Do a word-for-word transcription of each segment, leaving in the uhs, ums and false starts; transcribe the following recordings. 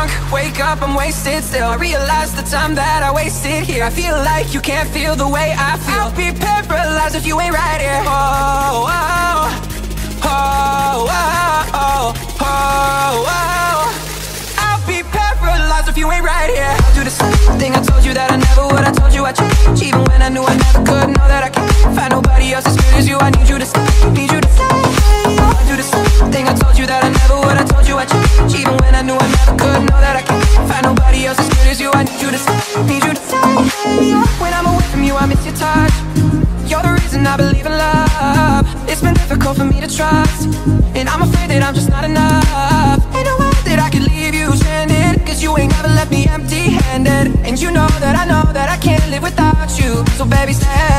drunk, wake up, I'm wasted still. I realize the time that I wasted here. I feel like you can't feel the way I feel. I'll be paralyzed if you ain't right here. Oh, oh, oh, oh, oh, oh, oh. I'll be paralyzed if you ain't right here. I'll do the same thing I told you that I never would. I told you I changed, even when I knew I never could. Know that I can't find nobody else as good as you. I need you to stay, need you to stay. I'll do the same thing I told you that I never would. I told you I changed, even when I knew I never could. Know that I can't find nobody else as good as you. I need you to stay, need you to stay. When I'm away from you, I miss your touch. You're the reason I believe in love. It's been difficult for me to trust, and I'm afraid that I'm just not enough. Ain't no way that I could leave you stranded, cause you ain't never left me empty-handed. And you know that I know that I can't live without you, so baby stay.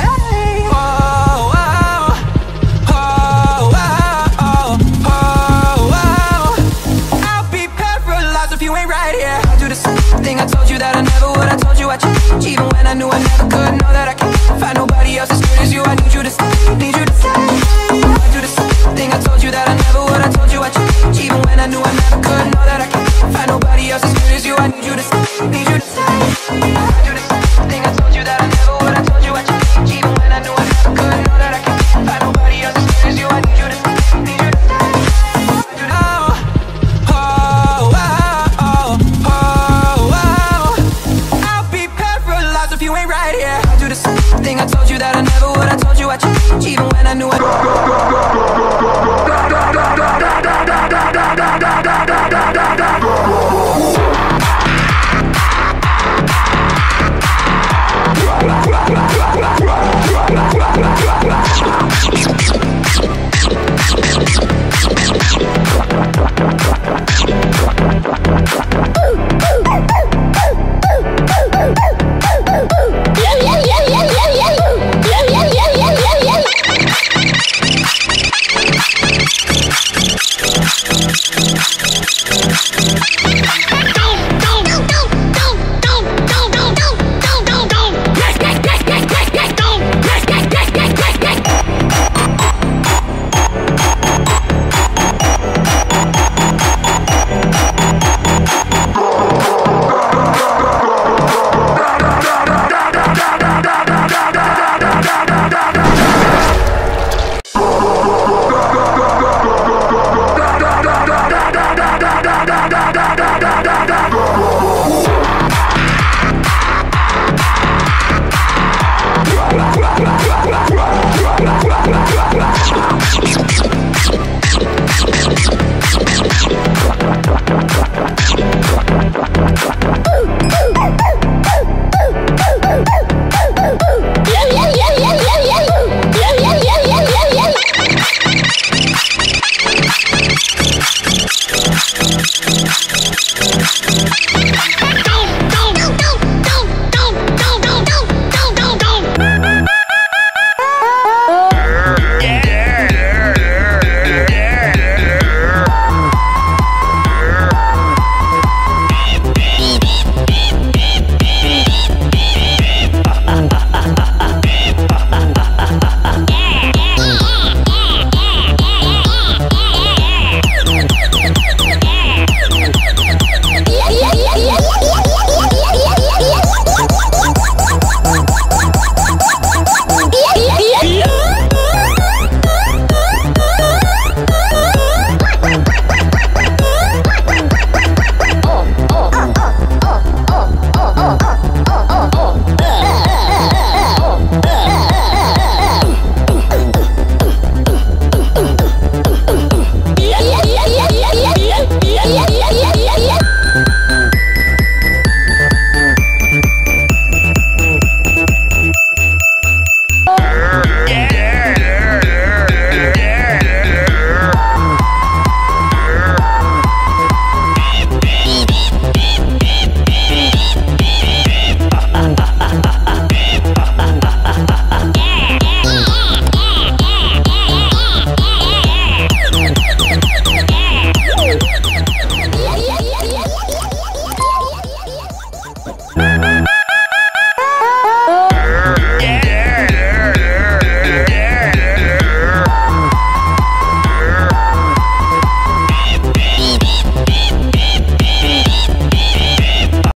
Oh, oh. I told you that I never would, I told you I changed, even when I knew I never could. Know that I can't find nobody else as good as you. I need you to stay, need you to stay. I do the same thing I told you that I never would, I told you I changed, even when I knew I never could. Know that I can't find nobody else as good as you. I need you to stay, need you to stay. I do the same thing I told you that I never would, I told you I changed, even when I knew I never could. Know that I can't find nobody else as good as you. I need you to stay, need you to stay. I told you that I never would, I told you I changed, even when I knew I